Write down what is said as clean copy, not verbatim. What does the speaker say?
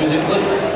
music, please.